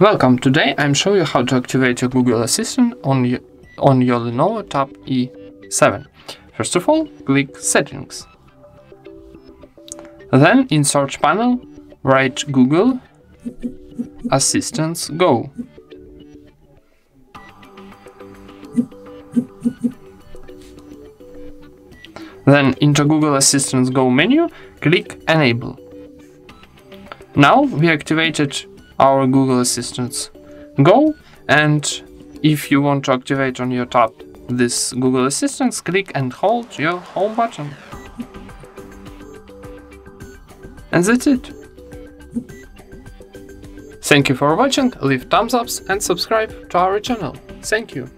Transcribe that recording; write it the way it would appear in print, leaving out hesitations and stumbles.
Welcome, today I'm showing you how to activate your Google Assistant on your Lenovo Tab E7. First of all, click Settings. Then in search panel, write Google Assistant Go. Then into Google Assistant Go menu, click Enable. Now we activated our Google Assistant Go, and if you want to activate on your tab this Google Assistant, click and hold your home button. And that's it. Thank you for watching, leave thumbs ups and subscribe to our channel. Thank you.